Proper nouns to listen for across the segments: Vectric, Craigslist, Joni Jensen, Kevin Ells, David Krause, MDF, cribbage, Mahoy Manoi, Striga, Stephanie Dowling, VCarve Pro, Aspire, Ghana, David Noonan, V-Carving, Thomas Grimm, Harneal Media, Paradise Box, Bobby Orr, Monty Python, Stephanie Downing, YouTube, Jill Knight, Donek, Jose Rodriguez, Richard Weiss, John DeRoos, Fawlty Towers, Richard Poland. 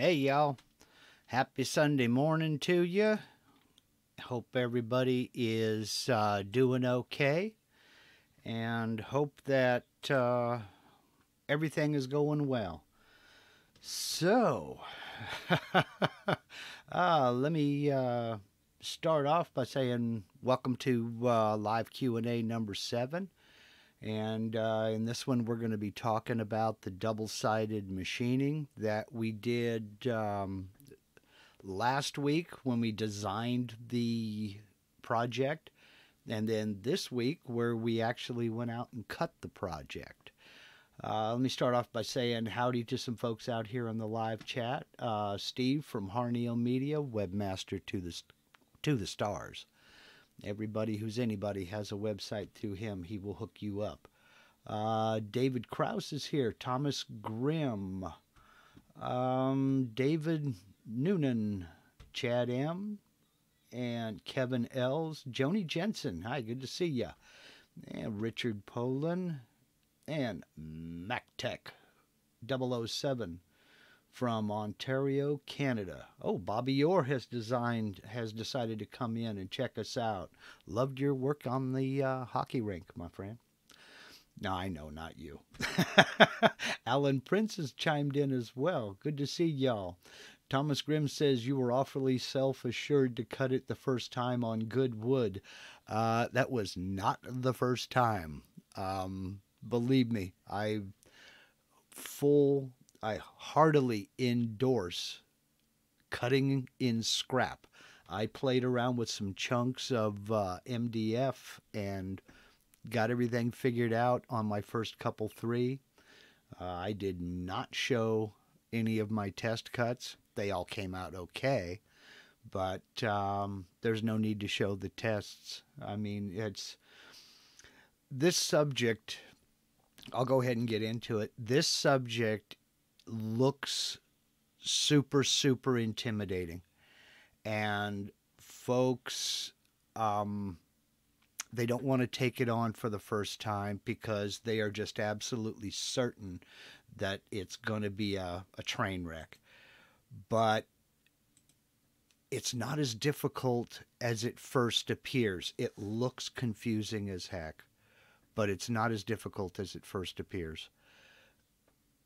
Hey y'all, happy Sunday morning to you. Hope everybody is doing okay and hope that everything is going well. So, let me start off by saying welcome to live Q&A number 7. And in this one, we're going to be talking about the double-sided machining that we did last week when we designed the project. And then this week, where we actually went out and cut the project. Let me start off by saying howdy to some folks out here on the live chat. Steve from Harneal Media, webmaster to the stars. Everybody who's anybody has a website through him. He will hook you up. David Krause is here. Thomas Grimm. David Noonan. Chad M. And Kevin Ells. Joni Jensen. Hi, good to see you. And Richard Poland. And MacTech 007 from Ontario, Canada. Oh, Bobby Orr has decided to come in and check us out. Loved your work on the hockey rink, my friend. No, I know, not you. Alan Prince has chimed in as well. Good to see y'all. Thomas Grimm says you were awfully self-assured to cut it the first time on good wood. That was not the first time. Believe me, I heartily endorse cutting in scrap. I played around with some chunks of MDF and got everything figured out on my first couple 3. I did not show any of my test cuts. They all came out okay, but there's no need to show the tests. I mean, it's this subject. I'll go ahead and get into it. This subject looks super intimidating, and folks they don't want to take it on for the first time because they are just absolutely certain that it's going to be a train wreck. But it's not as difficult as it first appears. It looks confusing as heck, but it's not as difficult as it first appears.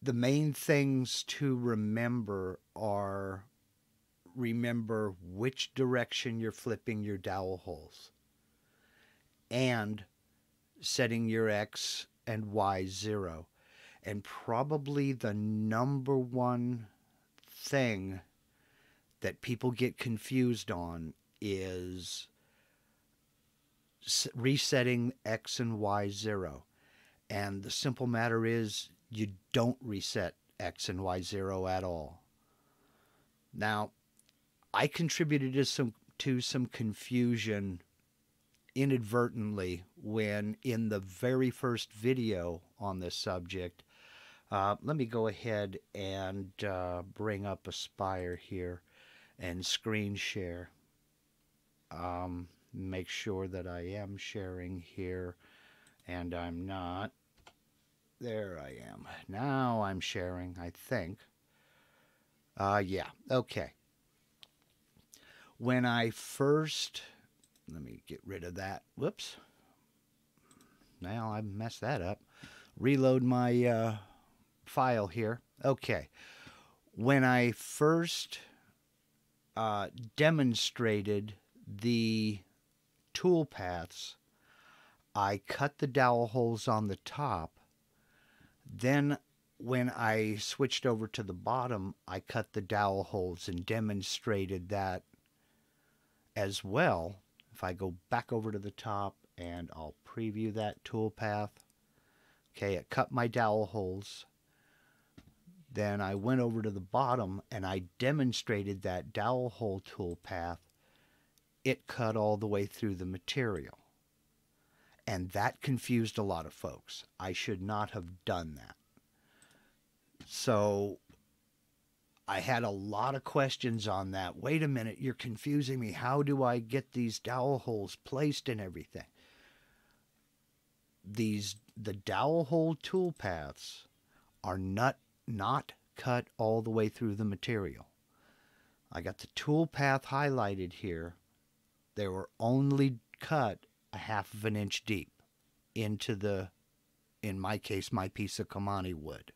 The main things to remember are, remember which direction you're flipping your dowel holes and setting your X and Y 0. And probably the number one thing that people get confused on is resetting X and Y 0. And the simple matter is, you don't reset X and Y0 at all. Now, I contributed to some confusion inadvertently when in the very first video on this subject. Let me go ahead and bring up Aspire here and screen share. Make sure that I am sharing here, and I'm not. There I am. Now I'm sharing, I think. Yeah, okay. When I first... Let me get rid of that. Whoops. Now I messed that up. Reload my file here. Okay. When I first demonstrated the tool paths, I cut the dowel holes on the top. Then when I switched over to the bottom, I cut the dowel holes and demonstrated that as well. If I go back over to the top and I'll preview that toolpath. Okay, I cut my dowel holes. Then I went over to the bottom and I demonstrated that dowel hole toolpath. It cut all the way through the material. And that confused a lot of folks. I should not have done that. So I had a lot of questions on that. Wait a minute, you're confusing me. How do I get these dowel holes placed and everything? The dowel hole toolpaths are not cut all the way through the material. I got the tool path highlighted here. They were only cut a half of an inch deep into the, in my case, my piece of Kamani wood.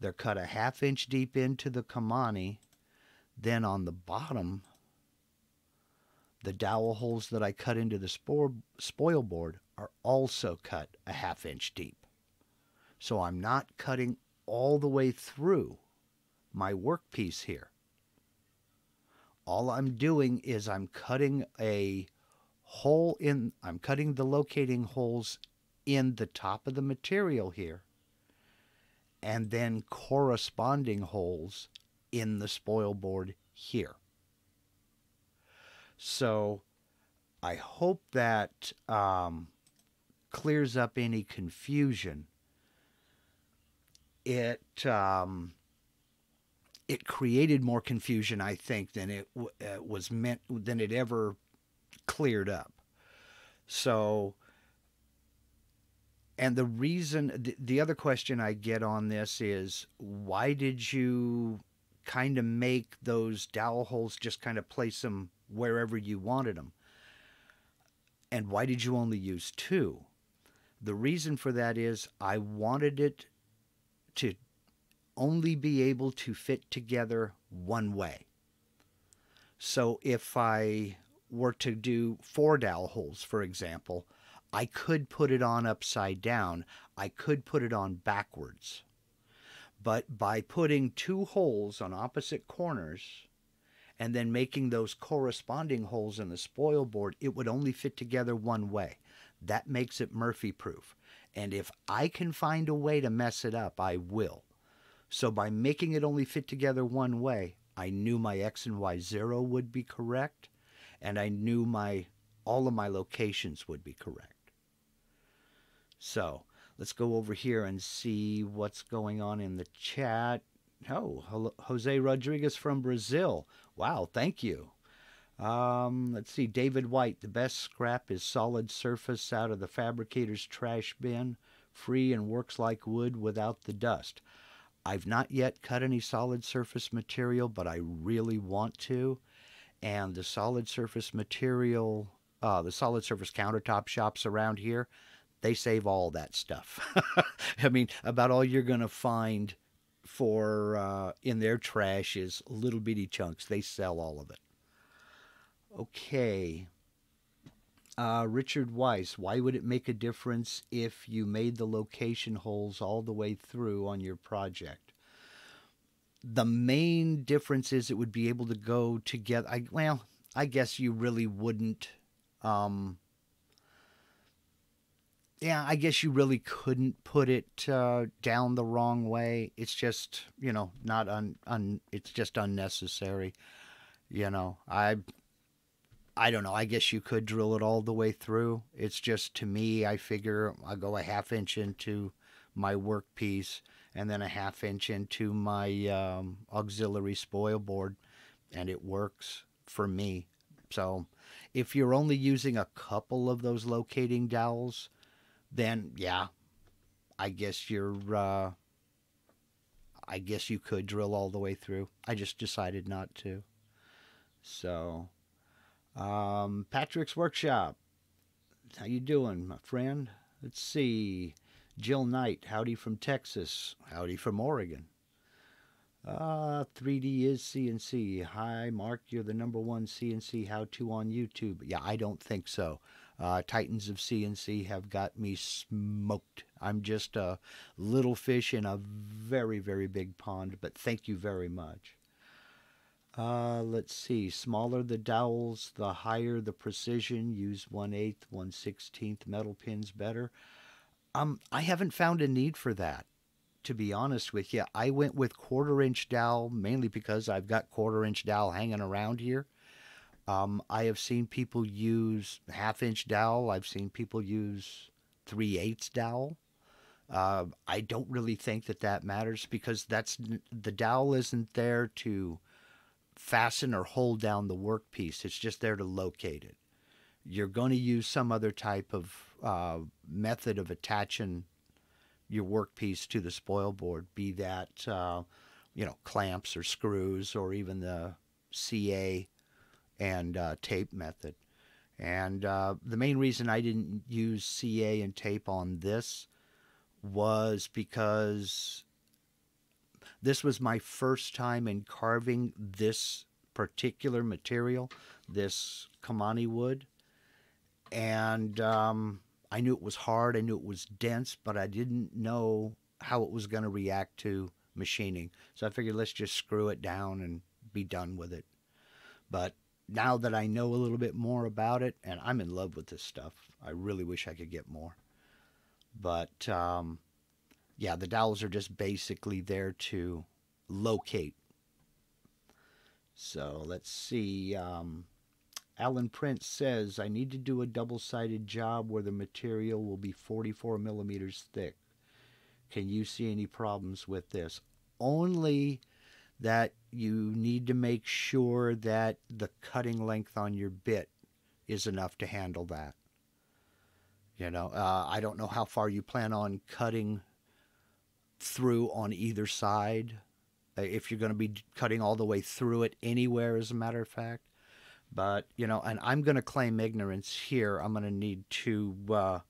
They're cut a half inch deep into the Kamani. Then on the bottom, the dowel holes that I cut into the spoil board are also cut a half inch deep. So I'm not cutting all the way through my workpiece here. All I'm doing is I'm cutting a hole in, I'm cutting the locating holes in the top of the material here, and then corresponding holes in the spoil board here. So I hope that clears up any confusion. It created more confusion, I think, than it ever cleared up. So, and the reason, the other question I get on this is, why did you kind of make those dowel holes, just kind of place them wherever you wanted them? And why did you only use 2? The reason for that is I wanted it to only be able to fit together one way. So if I were to do 4 dowel holes, for example, I could put it on upside down. I could put it on backwards. But by putting 2 holes on opposite corners and then making those corresponding holes in the spoil board, it would only fit together one way. That makes it Murphy-proof. And if I can find a way to mess it up, I will. So by making it only fit together one way, I knew my X and Y0 would be correct, and I knew my all of my locations would be correct. So let's go over here and see what's going on in the chat. Oh, hello, Jose Rodriguez from Brazil. Wow, thank you. Let's see, David White, the best scrap is solid surface out of the fabricator's trash bin, free and works like wood without the dust. I've not yet cut any solid surface material, but I really want to. And the solid surface material, the solid surface countertop shops around here, they save all that stuff. I mean, about all you're going to find for in their trash is little bitty chunks. They sell all of it. Okay, Richard Weiss, why would it make a difference if you made the location holes all the way through on your project? The main difference is it would be able to go together. Well, I guess you really wouldn't. Yeah, I guess you really couldn't put it down the wrong way. It's just, you know, not it's just unnecessary. You know, I don't know. I guess you could drill it all the way through. It's just, to me, I figure I'll go a half inch into my workpiece and then a half inch into my auxiliary spoil board, and it works for me. So if you're only using a couple of those locating dowels, then yeah, I guess you're, I guess you could drill all the way through. I just decided not to. So, Patrick's Workshop, how you doing, my friend? Let's see, Jill Knight, howdy from Texas, howdy from Oregon. 3D is CNC. Hi, Mark, you're the #1 CNC how-to on YouTube. Yeah, I don't think so. Titans of CNC have got me smoked. I'm just a little fish in a very, very big pond, but thank you very much. Let's see, smaller the dowels, the higher the precision. Use 1/8, 1/16 metal pins better. I haven't found a need for that, to be honest with you. I went with 1/4 inch dowel, mainly because I've got 1/4 inch dowel hanging around here. I have seen people use 1/2 inch dowel. I've seen people use 3/8 dowel. I don't really think that that matters, because that's, the dowel isn't there to fasten or hold down the workpiece. It's just there to locate it. You're going to use some other type of method of attaching your work piece to the spoil board, be that, you know, clamps or screws or even the CA and tape method. And the main reason I didn't use CA and tape on this was because this was my first time in carving this particular material, this Kamani wood. And I knew it was hard, I knew it was dense, but I didn't know how it was going to react to machining. So I figured let's just screw it down and be done with it. But now that I know a little bit more about it, and I'm in love with this stuff, I really wish I could get more. But yeah, the dowels are just basically there to locate. So let's see. Alan Prince says, I need to do a double-sided job where the material will be 44 millimeters thick. Can you see any problems with this? Only that you need to make sure that the cutting length on your bit is enough to handle that. You know, I don't know how far you plan on cutting through on either side, if you're going to be cutting all the way through it anywhere, as a matter of fact. But, you know, and I'm going to claim ignorance here. I'm going to need to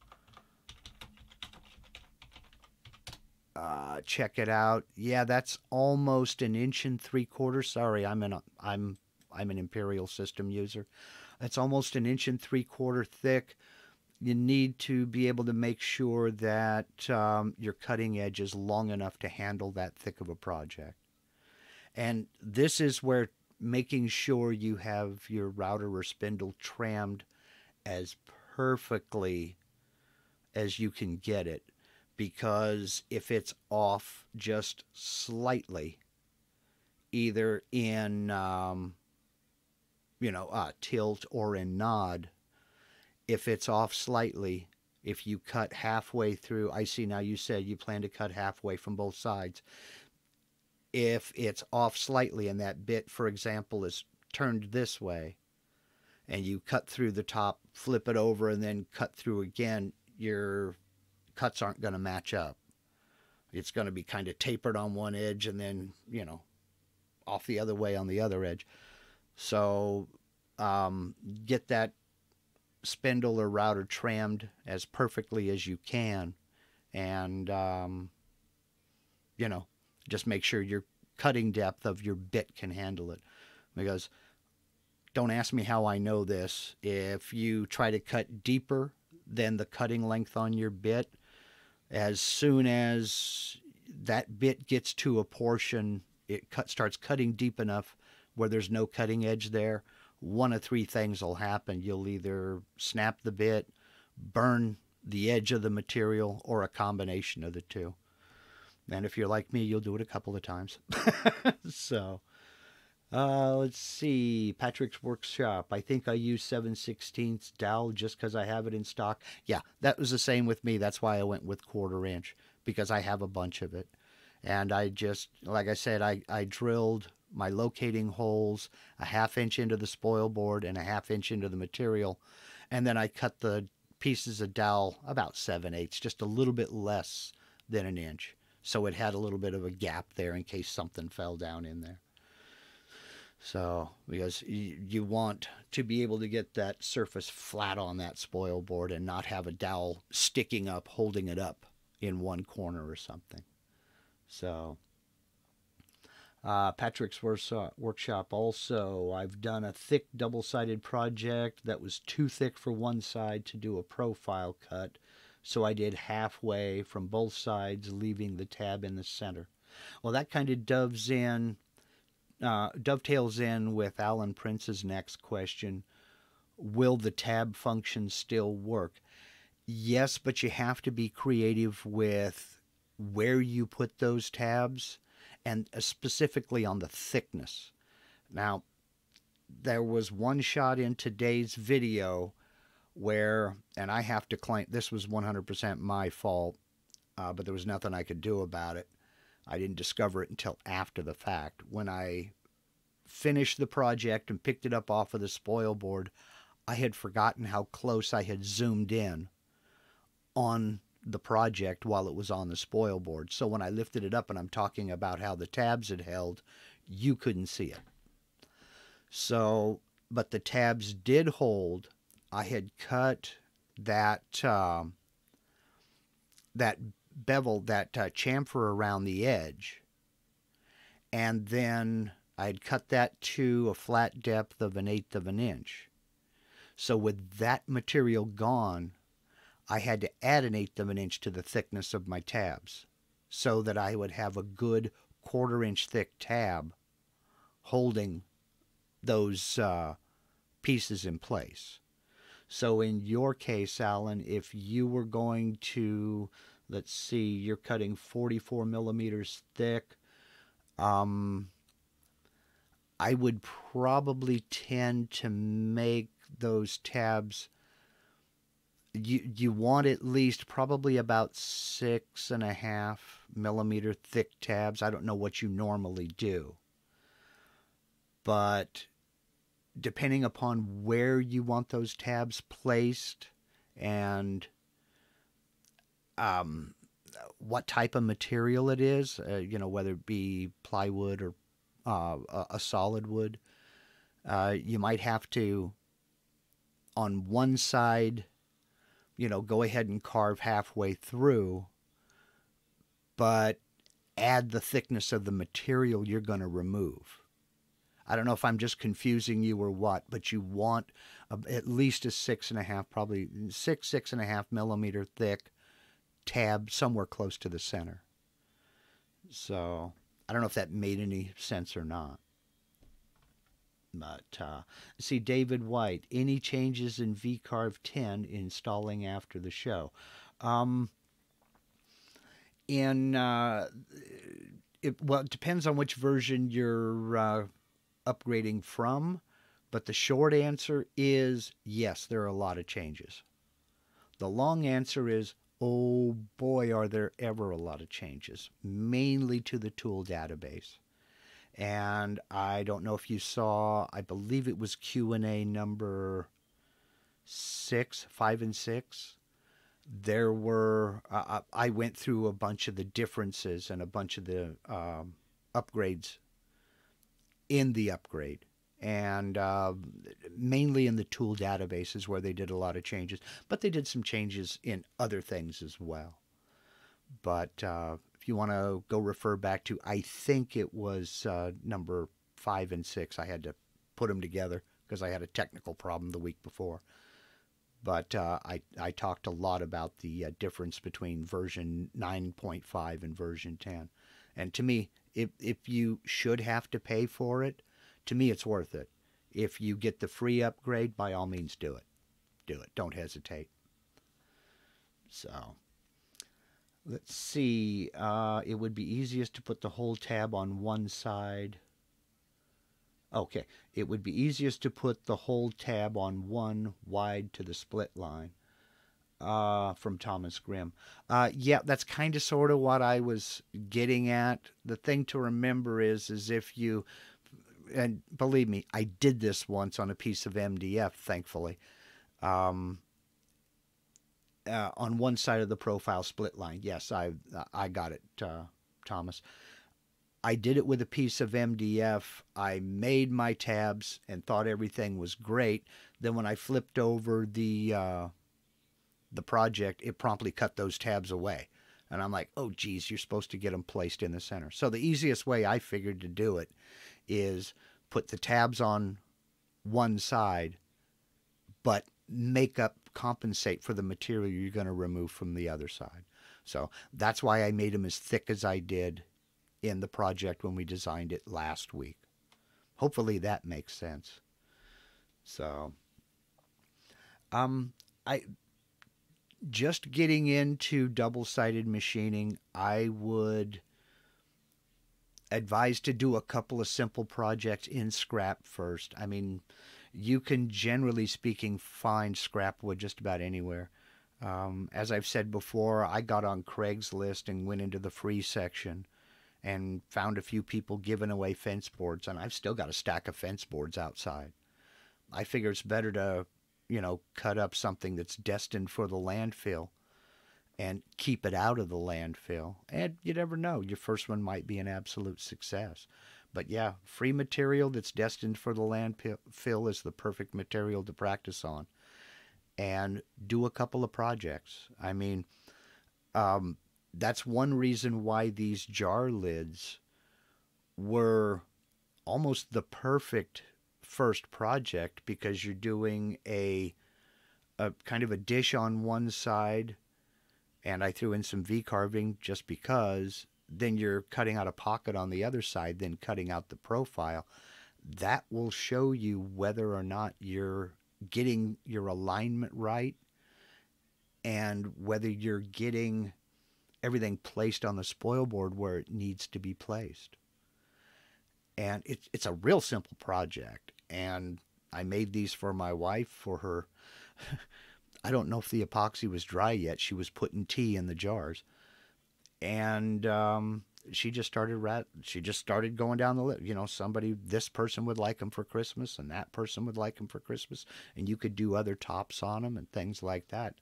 check it out. Yeah, that's almost 1 3/4 inches. Sorry, I'm an imperial system user. It's almost 1 3/4 inches thick. You need to be able to make sure that your cutting edge is long enough to handle that thick of a project. And this is where making sure you have your router or spindle trammed as perfectly as you can get it, because if it's off just slightly, either in you know, tilt or in nod, if it's off slightly, if you cut halfway through, I see now you said you plan to cut halfway from both sides. If it's off slightly and that bit, for example, is turned this way and you cut through the top, flip it over and then cut through again, your cuts aren't going to match up. It's going to be kind of tapered on one edge and then, you know, off the other way on the other edge. So get that spindle or router trammed as perfectly as you can, and you know, just make sure your cutting depth of your bit can handle it, because don't ask me how I know this. If you try to cut deeper than the cutting length on your bit, as soon as that bit gets to a portion, it starts cutting deep enough where there's no cutting edge there, one of three things will happen. You'll either snap the bit, burn the edge of the material, or a combination of the two. And if you're like me, you'll do it a couple of times. So, let's see. Patrick's Workshop. I think I use 7/16 dowel just because I have it in stock. Yeah, that was the same with me. That's why I went with 1/4 inch, because I have a bunch of it. And I just, like I said, I drilled my locating holes 1/2 inch into the spoil board and 1/2 inch into the material. And then I cut the pieces of dowel about 7/8, just a little bit less than 1 inch. So it had a little bit of a gap there in case something fell down in there. So, because you want to be able to get that surface flat on that spoil board and not have a dowel sticking up, holding it up in one corner or something. So, Patrick's Workshop also, I've done a thick double-sided project that was too thick for one side to do a profile cut. So I did halfway from both sides, leaving the tab in the center. Well, that kind of dovetails in with Alan Prince's next question. Will the tab function still work? Yes, but you have to be creative with where you put those tabs, and specifically on the thickness. Now, there was one shot in today's video where, and I have to claim, this was 100% my fault, but there was nothing I could do about it. I didn't discover it until after the fact. When I finished the project and picked it up off of the spoil board, I had forgotten how close I had zoomed in on the project while it was on the spoil board. So when I lifted it up and I'm talking about how the tabs had held, you couldn't see it. So, but the tabs did hold. I had cut that that bevel, that chamfer around the edge, and then I had cut that to a flat depth of 1/8 of an inch. So with that material gone, I had to add 1/8 of an inch to the thickness of my tabs so that I would have a good 1/4 inch thick tab holding those pieces in place. So in your case, Alan, if you were going to, let's see, you're cutting 44 millimeters thick, I would probably tend to make those tabs, you want at least probably about 6.5 millimeter thick tabs. I don't know what you normally do, but depending upon where you want those tabs placed and what type of material it is, you know, whether it be plywood or a solid wood, you might have to, on one side, you know, go ahead and carve halfway through, but add the thickness of the material you're going to remove. I don't know if I'm just confusing you or what, but you want at least a 6.5, probably 6.5 millimeter thick tab somewhere close to the center. So I don't know if that made any sense or not. But see, David White, any changes in VCarve 10 installing after the show? Well, it depends on which version you're upgrading from, but the short answer is yes, there are a lot of changes. The long answer is, oh boy, are there ever a lot of changes, mainly to the tool database. And I don't know if you saw, I believe it was Q&A number 5 and 6. There were, I went through a bunch of the differences and a bunch of the upgrades in the upgrade. And mainly in the tool databases where they did a lot of changes. But they did some changes in other things as well. But you want to go refer back to, I think it was number 5 and 6. I had to put them together because I had a technical problem the week before. But I talked a lot about the difference between version 9.5 and version 10. And to me, if you should have to pay for it, to me it's worth it. If you get the free upgrade, by all means do it. Do it. Don't hesitate. So let's see, it would be easiest to put the whole tab on one side. Okay, it would be easiest to put the whole tab on one wide to the split line, from Thomas Grimm. Yeah, that's kind of sort of what I was getting at. The thing to remember is if you, and believe me, I did this once on a piece of MDF, thankfully, on one side of the profile split line. Yes, I got it, Thomas. I did it with a piece of MDF. I made my tabs and thought everything was great. Then when I flipped over the project, it promptly cut those tabs away. And I'm like, oh, geez, you're supposed to get them placed in the center. So the easiest way I figured to do it is put the tabs on one side, but compensate for the material you're going to remove from the other side. So that's why I made them as thick as I did in the project when we designed it last week. Hopefully that makes sense. So I just getting into double-sided machining, I would advise to do a couple of simple projects in scrap first. I mean, you can, generally speaking, find scrap wood just about anywhere. As I've said before, I got on Craigslist and went into the free section and found a few people giving away fence boards, and I've still got a stack of fence boards outside. I figure it's better to, you know, cut up something that's destined for the landfill and keep it out of the landfill. And you never know, your first one might be an absolute success. But yeah, free material that's destined for the landfill is the perfect material to practice on. And do a couple of projects. I mean, that's one reason why these jar lids were almost the perfect first project, because you're doing a kind of a dish on one side, and I threw in some V-carving just because. Then you're cutting out a pocket on the other side, then cutting out the profile. That will show you whether or not you're getting your alignment right and whether you're getting everything placed on the spoil board where it needs to be placed. And it's a real simple project. And I made these for my wife for her. I don't know if the epoxy was dry yet. She was putting tea in the jars. And she just started going down the list. You know, this person would like them for Christmas, and that person would like them for Christmas, and you could do other tops on them and things like that.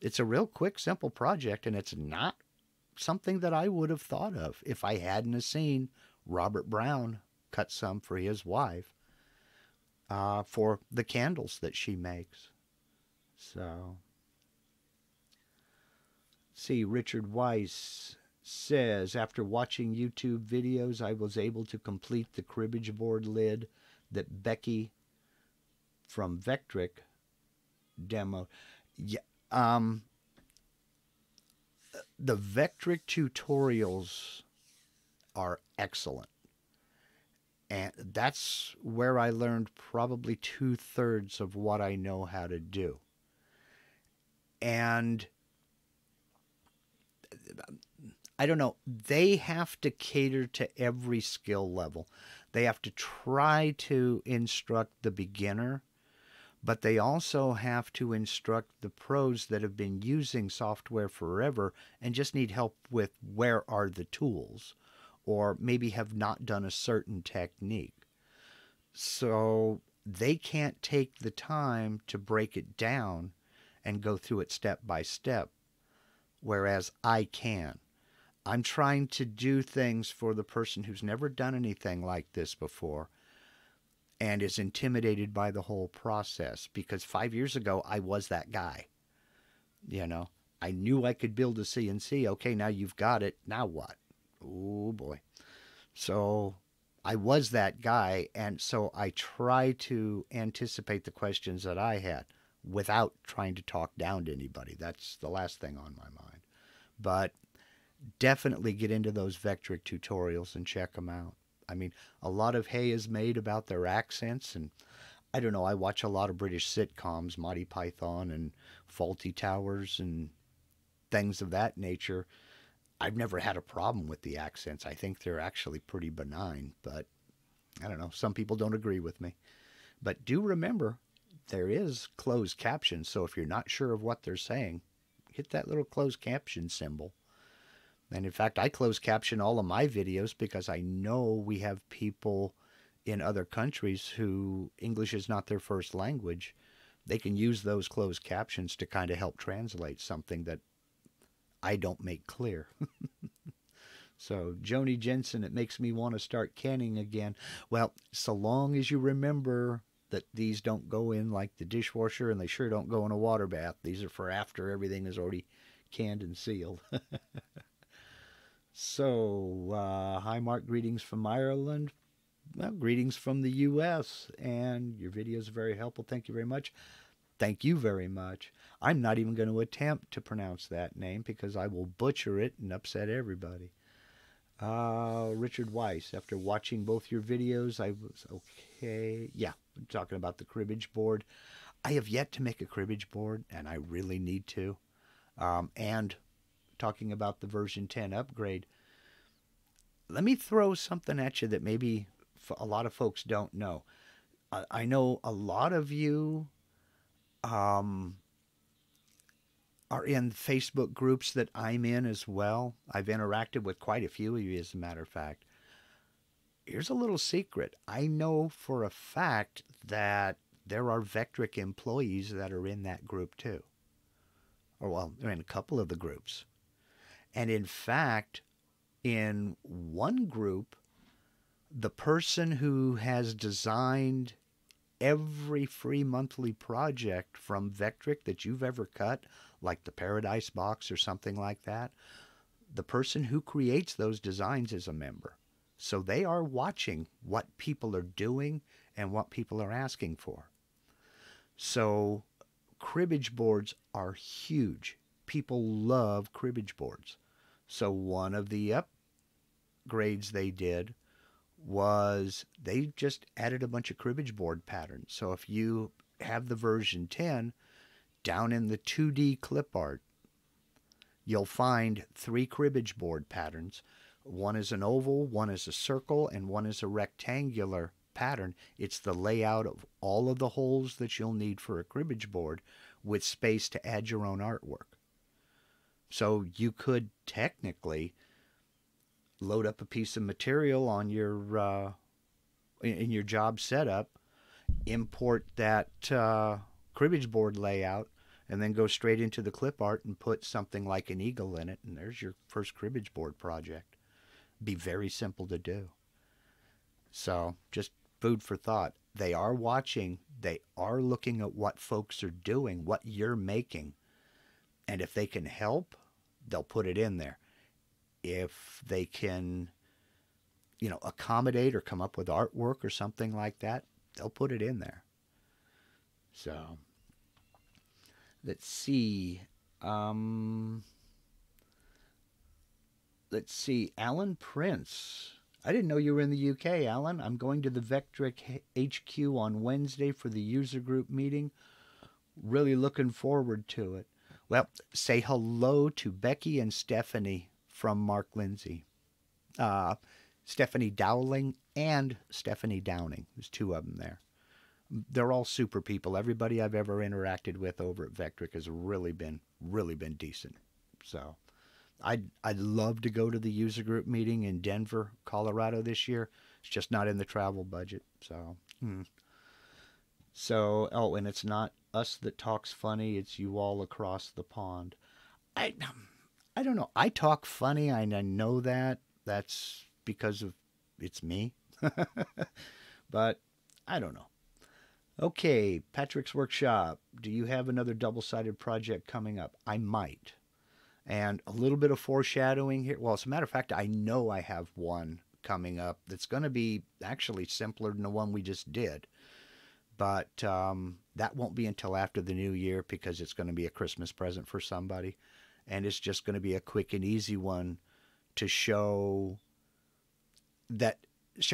It's a real quick, simple project, and it's not something that I would have thought of if I hadn't have seen Robert Brown cut some for his wife for the candles that she makes. So, see, Richard Weiss says, after watching YouTube videos, I was able to complete the cribbage board lid that Becky from Vectric demo. Yeah, the Vectric tutorials are excellent. And that's where I learned probably 2/3 of what I know how to do. And I don't know, they have to cater to every skill level. They have to try to instruct the beginner, but they also have to instruct the pros that have been using software forever and just need help with where are the tools, or maybe have not done a certain technique. So they can't take the time to break it down and go through it step by step, whereas I can. I'm trying to do things for the person who's never done anything like this before and is intimidated by the whole process, because 5 years ago, I was that guy. You know, I knew I could build a CNC. Okay, now you've got it. Now what? Oh, boy. So I was that guy, and so I try to anticipate the questions that I had without trying to talk down to anybody. That's the last thing on my mind. But definitely get into those Vectric tutorials and check them out. I mean, a lot of hay is made about their accents, and I don't know, I watch a lot of British sitcoms, Monty Python and Fawlty Towers and things of that nature. I've never had a problem with the accents. I think they're actually pretty benign, but I don't know. Some people don't agree with me. But do remember, there is closed captions, so if you're not sure of what they're saying, hit that little closed caption symbol. And in fact, I close caption all of my videos because I know we have people in other countries who English is not their first language. They can use those closed captions to kind of help translate something that I don't make clear. So, Joni Jensen, it makes me want to start canning again. Well, so long as you remember that these don't go in like the dishwasher, and they sure don't go in a water bath. These are for after everything is already canned and sealed. So, hi Mark, greetings from Ireland. Well, greetings from the U.S. And your videos are very helpful. Thank you very much. Thank you very much. I'm not even going to attempt to pronounce that name because I will butcher it and upset everybody. Richard Weiss, after watching both your videos, I was okay. Yeah, I'm talking about the cribbage board. I have yet to make a cribbage board, and I really need to. And talking about the version 10 upgrade, let me throw something at you that maybe a lot of folks don't know. I know a lot of you are in Facebook groups that I'm in as well. I've interacted with quite a few of you, as a matter of fact. Here's a little secret. I know for a fact that there are Vectric employees that are in that group too. or well, in a couple of the groups. And in fact, in one group, the person who has designed every free monthly project from Vectric that you've ever cut, like the Paradise Box or something like that, the person who creates those designs is a member. So they are watching what people are doing and what people are asking for. So cribbage boards are huge. People love cribbage boards. So one of the upgrades they did was they just added a bunch of cribbage board patterns. So if you have the version 10, down in the 2D clip art, you'll find 3 cribbage board patterns. One is an oval, one is a circle, and one is a rectangular pattern. It's the layout of all of the holes that you'll need for a cribbage board with space to add your own artwork. So you could technically load up a piece of material on your in your job setup, import that cribbage board layout, and then go straight into the clip art and put something like an eagle in it, and there's your first cribbage board project. Be very simple to do. So just food for thought. They are watching. They are looking at what folks are doing, what you're making. And if they can help, they'll put it in there. If they can, you know, accommodate or come up with artwork or something like that, they'll put it in there. So let's see, Alan Prince. I didn't know you were in the UK, Alan. I'm going to the Vectric HQ on Wednesday for the user group meeting. Really looking forward to it. Well, say hello to Becky and Stephanie from Mark Lindsay. Stephanie Dowling and Stephanie Downing. There's 2 of them there. They're all super people. Everybody I've ever interacted with over at Vectric has really been decent. So I'd love to go to the user group meeting in Denver, Colorado this year. It's just not in the travel budget. So, oh, and it's not us that talks funny. It's you all across the pond. I don't know. I talk funny. I know that. That's because of it's me. But I don't know. Okay, Patrick's Workshop. Do you have another double-sided project coming up? I might. And a little bit of foreshadowing here. Well, as a matter of fact, I know I have one coming up that's going to be actually simpler than the one we just did. But that won't be until after the new year because it's going to be a Christmas present for somebody. And it's just going to be a quick and easy one to show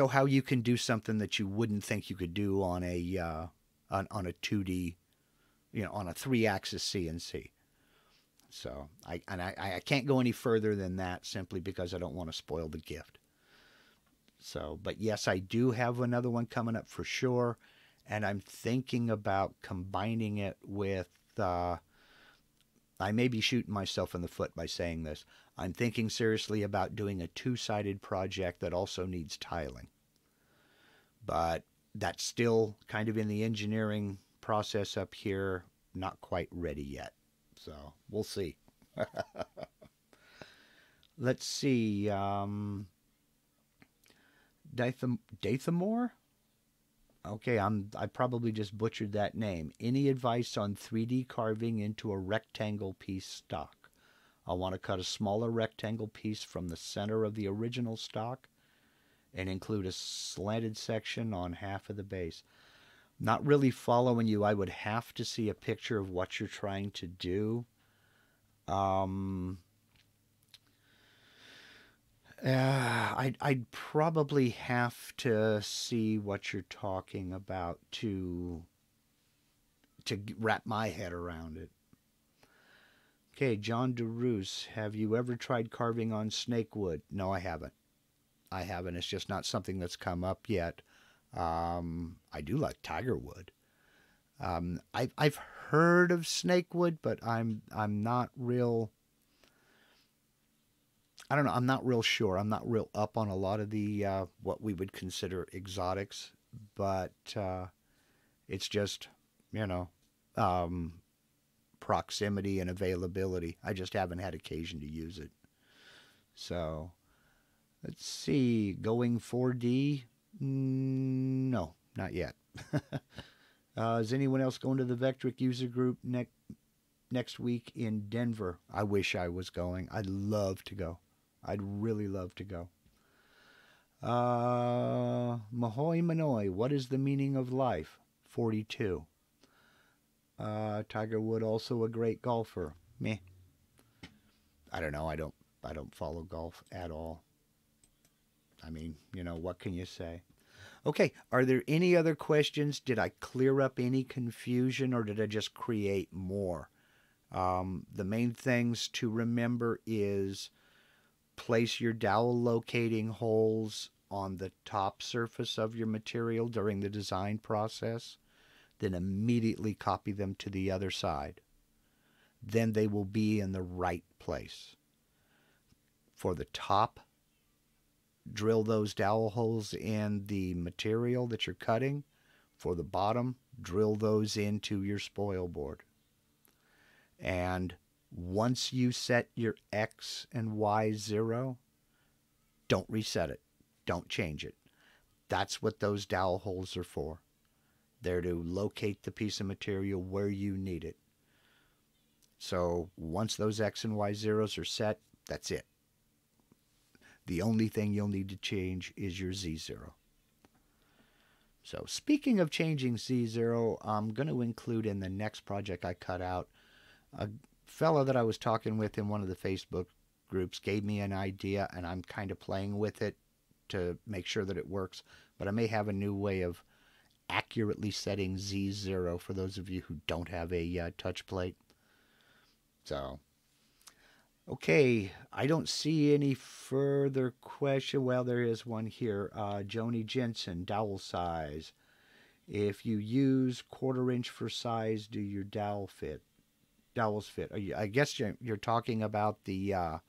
how you can do something that you wouldn't think you could do on a 2D, you know, on a 3-axis CNC. So I can't go any further than that simply because I don't want to spoil the gift. So, but yes, I do have another one coming up for sure, and I'm thinking about combining it with. I may be shooting myself in the foot by saying this. I'm thinking seriously about doing a 2-sided project that also needs tiling. But that's still kind of in the engineering process up here. Not quite ready yet. So we'll see. Let's see. Dathamore? Okay, I probably just butchered that name. Any advice on 3D carving into a rectangle piece stock? I want to cut a smaller rectangle piece from the center of the original stock and include a slanted section on half of the base. Not really following you. I would have to see a picture of what you're trying to do. I'd probably have to see what you're talking about to wrap my head around it. Okay, John DeRoos, have you ever tried carving on snake wood? No, I haven't. I haven't. It's just not something that's come up yet. I do like tiger wood. I've heard of snake wood, but I'm not real. I don't know. I'm not real sure. I'm not real up on a lot of the what we would consider exotics, but it's just, you know, proximity and availability. I just haven't had occasion to use it. So let's see, going 4D? No, not yet. Is anyone else going to the Vectric user group next week in Denver? I wish I was going. I'd love to go. I'd really love to go. Mahoy Manoi, what is the meaning of life? 42. Tiger Wood, also a great golfer. Meh. I don't know. I don't follow golf at all. I mean, you know, what can you say? Okay, are there any other questions? Did I clear up any confusion, or did I just create more? The main things to remember is place your dowel locating holes on the top surface of your material during the design process, then immediately copy them to the other side. Then they will be in the right place. For the top, drill those dowel holes in the material that you're cutting. For the bottom, drill those into your spoil board. And once you set your X and Y 0, don't reset it. Don't change it. That's what those dowel holes are for. They're to locate the piece of material where you need it. So once those X and Y 0s are set, that's it. The only thing you'll need to change is your Z0. So speaking of changing Z0, I'm going to include in the next project I cut out, a fellow that I was talking with in one of the Facebook groups gave me an idea, and I'm kind of playing with it to make sure that it works. But I may have a new way of accurately setting Z0 for those of you who don't have a touch plate. So... okay, I don't see any further question. Well, there is one here. Joni Jensen, dowel size. If you use 1/4 inch for size, do your dowels fit? I guess you're talking about your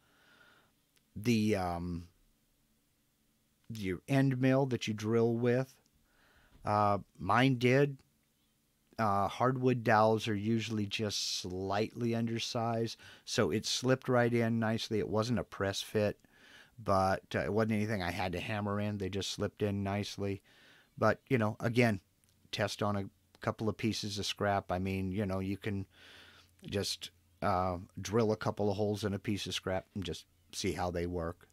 end mill that you drill with. Mine did. Hardwood dowels are usually just slightly undersized, so it slipped right in nicely. It wasn't a press fit, but it wasn't anything I had to hammer in. They just slipped in nicely. But, you know, again, test on a couple of pieces of scrap. I mean, you know, you can just drill a couple of holes in a piece of scrap and just see how they work.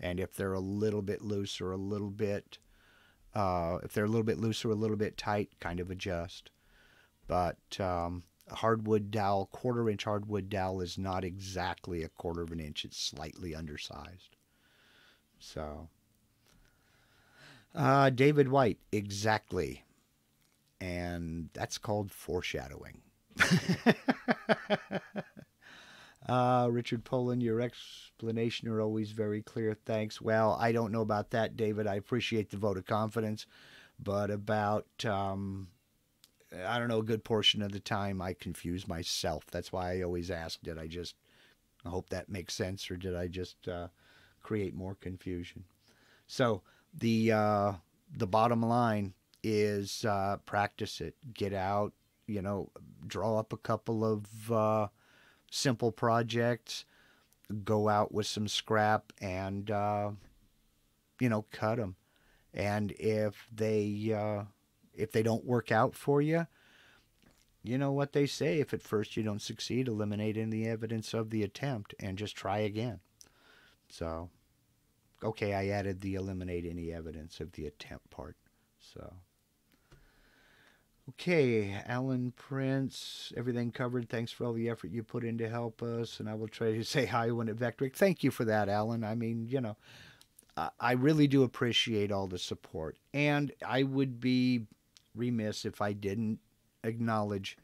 And if they're a little bit loose or a little bit, tight, kind of adjust. But hardwood dowel, 1/4 inch hardwood dowel is not exactly a 1/4 inch. It's slightly undersized. So, David White, exactly. And that's called foreshadowing. Richard Poland, your explanation are always very clear. Thanks. Well, I don't know about that, David. I appreciate the vote of confidence. But about... I don't know, a good portion of the time I confuse myself. That's why I always ask, did I just, I hope that makes sense, or did I just create more confusion? So the bottom line is practice it. Get out, you know, draw up a couple of simple projects, go out with some scrap and, you know, cut them. And if they don't work out for you, you know what they say. If at first you don't succeed, eliminate any evidence of the attempt and just try again. So, okay, I added the eliminate any evidence of the attempt part. So, okay, Alan Prince, everything covered. Thanks for all the effort you put in to help us. And I will try to say hi when at Vectric. Thank you for that, Alan. I mean, you know, I really do appreciate all the support. And I would be remiss if I didn't acknowledge.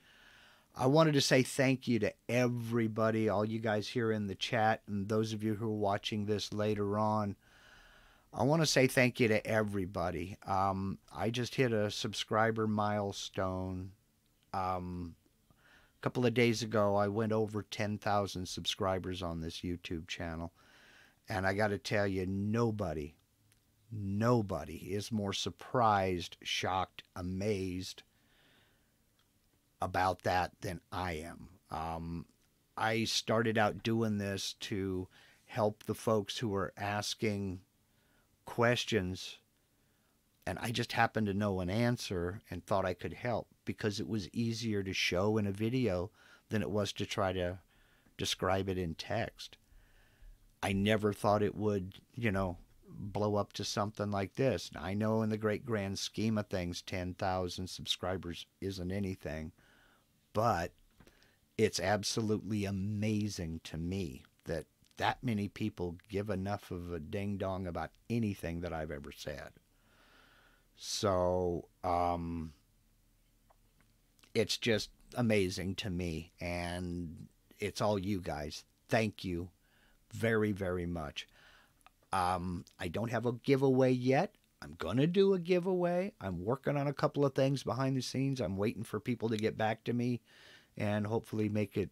I wanted to say thank you to everybody, all you guys here in the chat, and those of you who are watching this later on. I want to say thank you to everybody. I just hit a subscriber milestone. A couple of days ago, I went over 10,000 subscribers on this YouTube channel. And I got to tell you, nobody is more surprised, shocked, amazed about that than I am. I started out doing this to help the folks who were asking questions, and I just happened to know an answer and thought I could help because it was easier to show in a video than it was to try to describe it in text. I never thought it would, you know, blow up to something like this. I know in the great grand scheme of things, 10,000 subscribers isn't anything, but it's absolutely amazing to me that that many people give enough of a ding-dong about anything that I've ever said. So it's just amazing to me, and it's all you guys. Thank you very, very much. I don't have a giveaway yet. I'm going to do a giveaway. I'm working on a couple of things behind the scenes. I'm waiting for people to get back to me and hopefully make it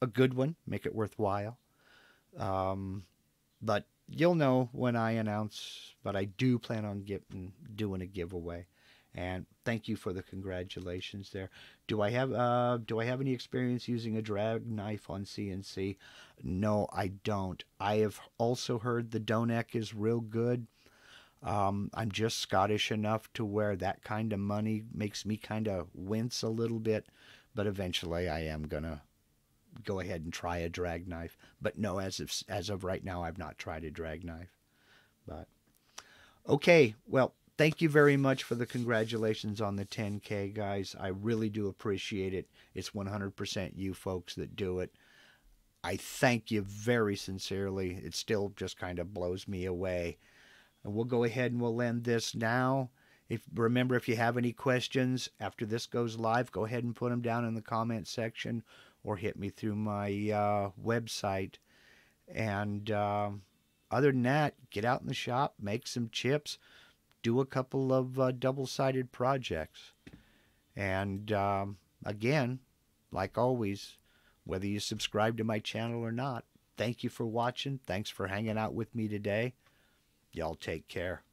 a good one, make it worthwhile. But you'll know when I announce, but I do plan on doing a giveaway. And thank you for the congratulations there. Do I have any experience using a drag knife on CNC? No, I don't. I have also heard the Donek is real good. I'm just Scottish enough to where that kind of money makes me kind of wince a little bit. But eventually I am going to go ahead and try a drag knife. But no, as of right now, I've not tried a drag knife. But okay, well, thank you very much for the congratulations on the 10K, guys. I really do appreciate it. It's 100% you folks that do it. I thank you very sincerely. It still just kind of blows me away. And we'll go ahead and we'll end this now. Remember, if you have any questions after this goes live, go ahead and put them down in the comment section or hit me through my website. And other than that, get out in the shop, make some chips. Do a couple of double-sided projects. And again, like always, whether you subscribe to my channel or not, thank you for watching. Thanks for hanging out with me today. Y'all take care.